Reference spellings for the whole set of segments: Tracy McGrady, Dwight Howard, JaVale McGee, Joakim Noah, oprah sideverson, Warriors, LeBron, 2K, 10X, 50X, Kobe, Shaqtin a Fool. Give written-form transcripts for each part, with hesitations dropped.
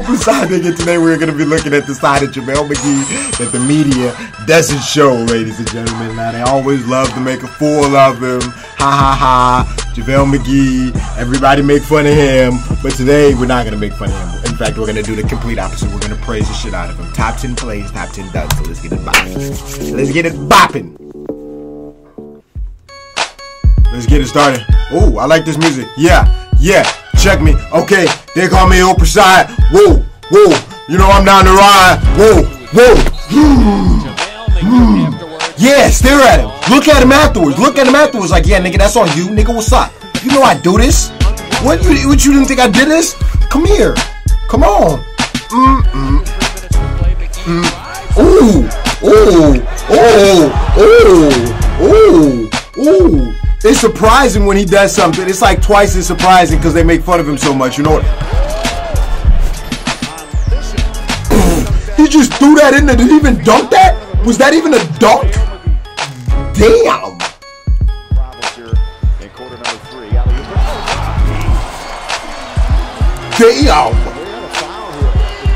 hoop is signing, and today we're going to be looking at the side of JaVale McGee that the media doesn't show, ladies and gentlemen. Now, they always love to make a fool of him. Ha ha ha. JaVale McGee, everybody make fun of him. But today, we're not going to make fun of him. In fact, we're going to do the complete opposite. We're going to praise the shit out of him. Top 10 plays, top 10 dunks. So let's get it bopping. Let's get it bopping. Let's get it started. Oh, I like this music. Yeah. Check me. Okay, they call me Oprah Side. Whoa. You know I'm down the ride. Whoa. Yeah, stare at him. Look at him afterwards. Like, yeah, nigga, that's on you. Nigga, what's up? You know I do this. What you didn't think I did this? Come here. Come on. Ooh. It's surprising when he does something. It's like twice as surprising because they make fun of him so much. You know what? He just threw that in there. Did he even dunk that? Was that even a dunk? Damn. Damn.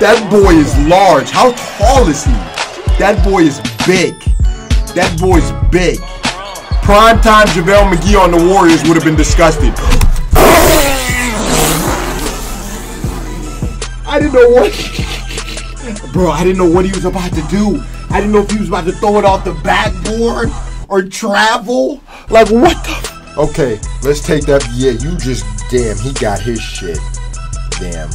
That boy is large. How tall is he? That boy is big. That boy's big. Prime time JaVale McGee on the Warriors would have been disgusted. I didn't know what he was about to do. I didn't know if he was about to throw it off the backboard or travel. Like, what the? Okay, let's take that. Yeah, you just, damn, he got his shit. Damn,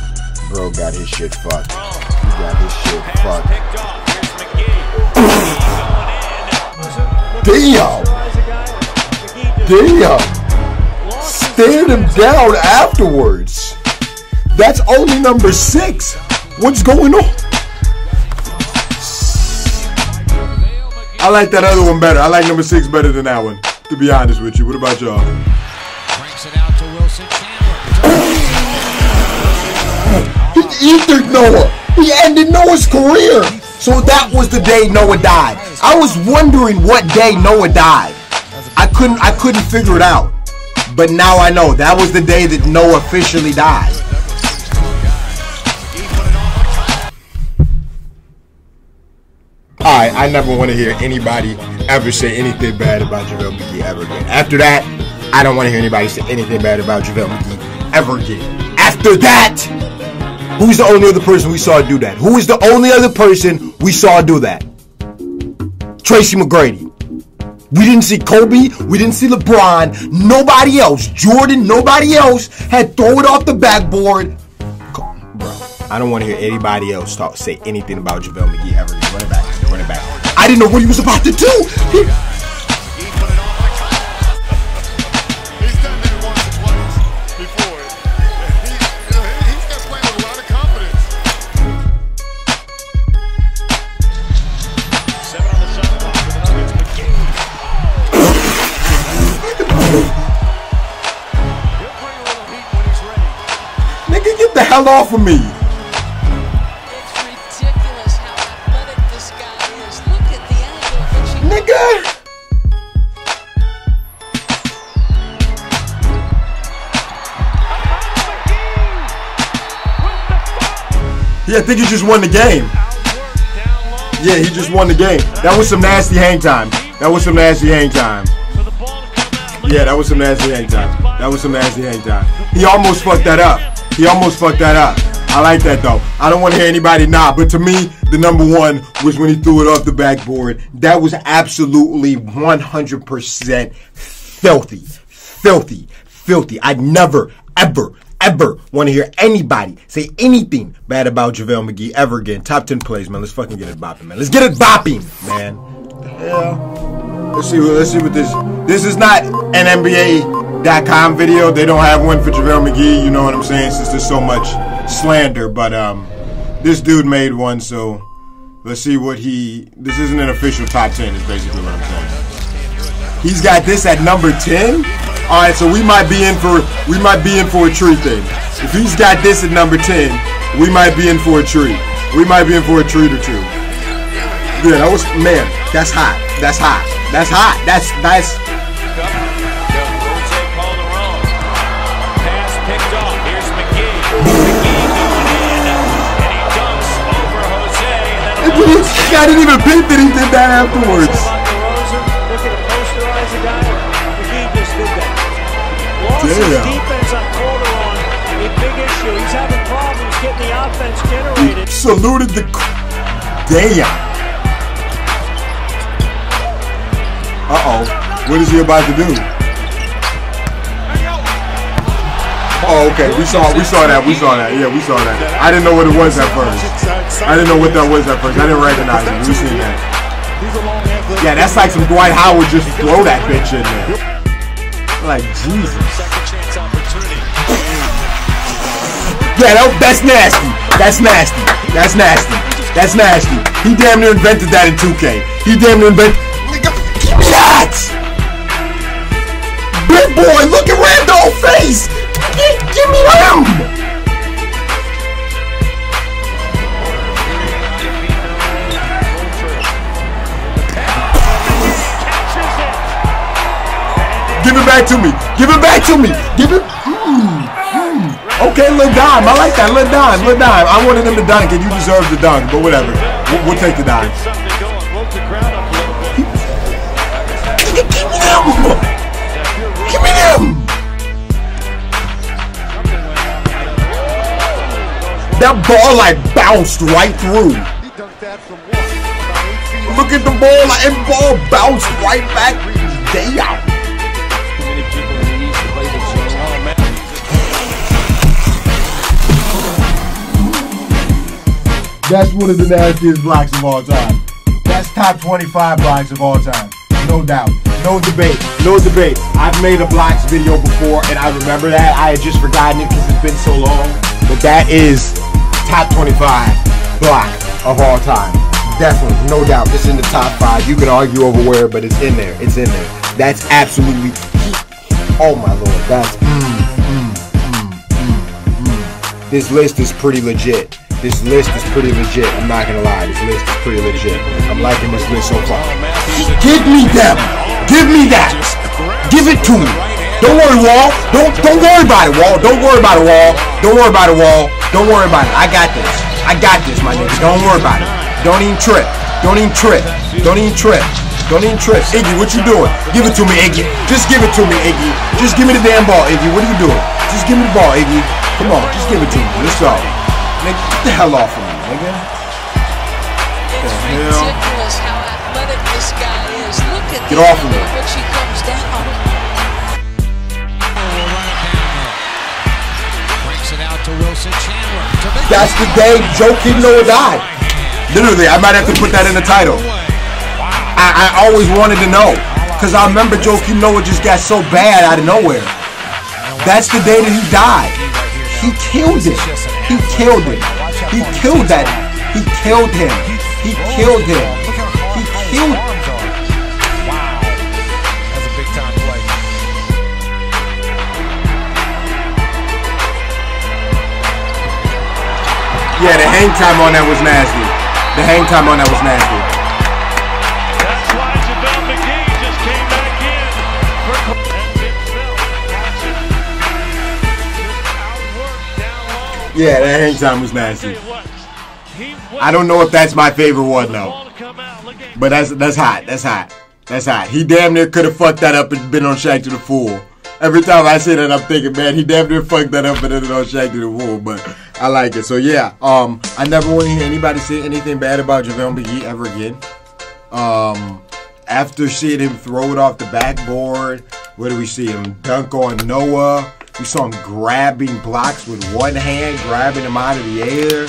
bro got his shit fucked. He got his shit fucked. Damn. Damn! Stared him down afterwards. That's only number 6. What's going on? I like that other one better. I like number 6 better than that one, to be honest with you. What about y'all? He ethered Noah. He ended Noah's career. So that was the day Noah died. I was wondering what day Noah died. I couldn't figure it out, but now I know. That was the day that Noah officially died. Alright, I never want to hear anybody ever say anything bad about JaVale McGee ever again. After that, I don't want to hear anybody say anything bad about JaVale McGee ever again. After that, who's the only other person we saw do that? Who is the only other person we saw do that? Tracy McGrady. We didn't see Kobe, we didn't see LeBron, nobody else, Jordan, nobody else had thrown it off the backboard. Bro, I don't want to hear anybody else say anything about JaVale McGee ever. Run it back. I didn't know what he was about to do. The hell off of me. It's ridiculous how athletic this guy is. Look at the angle. Nigga. Yeah, I think he just won the game. Yeah, he just won the game. That was some nasty hang time. He almost fucked that up. I like that, though. I don't want to hear anybody nah, but to me, the number one was when he threw it off the backboard. That was absolutely 100% filthy. I never, ever want to hear anybody say anything bad about JaVale McGee ever again. Top 10 plays, man. Let's fucking get it bopping, man. What the hell? Let's see what this... This is not an NBA.com video. They don't have one for JaVale McGee, you know what I'm saying, since there's so much slander, but this dude made one, so let's see what he... This isn't an official top 10 is basically what I'm saying. He's got this at number 10. All right, so we might be in for a treat then. If he's got this at number 10, we might be in for a treat or two. Yeah, that was, man, that's hot. I didn't even think that he did that afterwards. Damn. He saluted the... Damn. Uh-oh. What is he about to do? Oh, okay. We saw that. Yeah, we saw that. I didn't know what it was at first. I didn't recognize it. We seen that. Yeah, that's like some Dwight Howard just throw that bitch in there. Like, Jesus. Yeah, that's nasty. That's nasty. He damn near invented that in 2K. Big boy, look at Randall's face. Give me him. Give it back to me. Okay, little dime. I like that. Little dime. I wanted him to dunk, and you deserve the dunk. But whatever. We'll take the dime. Give me them! That ball like bounced right through. Look at the ball, and ball bounced right back. Day out. That's one of the nastiest blocks of all time. That's top 25 blocks of all time. No doubt. No debate. I've made a blocks video before, and I remember that. I had just forgotten it because it's been so long. But that is top 25 block of all time. Definitely, no doubt. It's in the top 5. You can argue over where, but it's in there. That's absolutely... Oh, my Lord. That's... This list is pretty legit. I'm not going to lie. I'm liking this list so far. Give me them. Give me that. Give it to me. Don't worry, Wall. Don't worry about it, Wall. Don't worry about it. I got this, my nigga. Don't worry about it. Don't even trip. Iggy, what you doing? Give it to me, Iggy. Just give me the damn ball, Iggy. What are you doing? Just give me the ball, Iggy. Come on. Just give it to me. Let's go. Nigga, get the hell off of me, nigga. It's ridiculous how athletic this guy is. Get off of me. That's the day Joakim Noah died. Literally, I might have to put that in the title. I always wanted to know, because I remember Joakim Noah just got so bad out of nowhere. That's the day that he died. He killed it. He killed that. He killed him. Yeah, the hang time on that was nasty. That's why JaVale McGee just came back in. Yeah, that hang time was nasty. I don't know if that's my favorite one though. But that's hot. He damn near could have fucked that up and been on Shaqtin a Fool. Every time I say that, I'm thinking, man, he damn near fucked that up and ended on Shaqtin a Fool, but I like it. So, yeah, I never want to hear anybody say anything bad about JaVale McGee ever again. After seeing him throw it off the backboard, where do we see him? Dunk on Noah. We saw him grabbing blocks with one hand, grabbing them out of the air,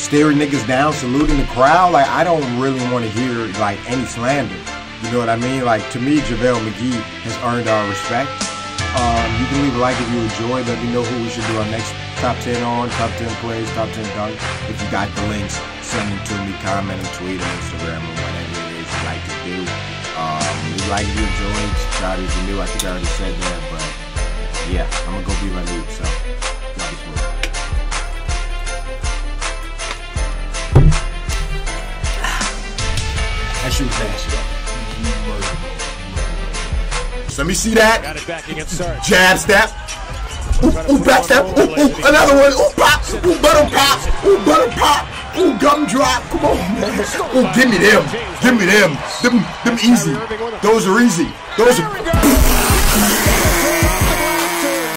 staring niggas down, saluting the crowd. Like, I don't really want to hear, like, any slander. You know what I mean? Like, to me, JaVale McGee has earned our respect. You can leave a like if you enjoyed. Let me know who we should do our next top 10 on, top 10 plays, top 10 dunks. If you got the links, send them to me, comment them, tweet them, Instagram them, whatever it is you like to do. Leave a like if you enjoyed. Subscribe if you're new. I think I already said that, but yeah, I'm gonna go be my dude. So y'all be smooth. That shit was nasty. So let me see that. Jab step. Ooh, back step. Ooh, another one. Ooh, pop. Ooh, butter pop. Ooh, butter pop. Ooh, go. I'm drop. Come on, man. Oh, give me them. Give me them. Them easy. Those are easy. Those are.